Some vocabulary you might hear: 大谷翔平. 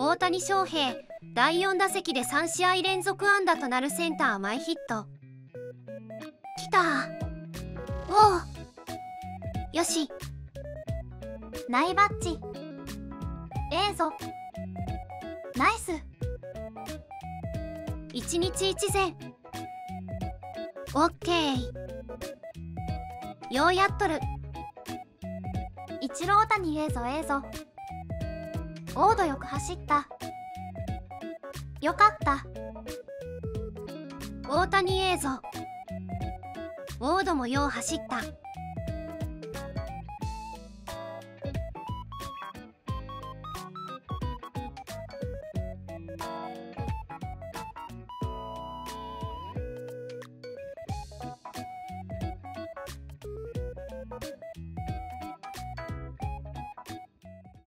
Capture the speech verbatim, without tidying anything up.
大谷翔平、だいよん打席でさん試合連続安打となるセンター前ヒット。きたー。おお、よし、ナイバッチ、ええぞ、ナイス。いちにちいちぜん、オッケー、ようやっとる。一郎谷、ええぞええぞ、オードよく走った、よかった。大谷、ええぞ、オードもよう走った。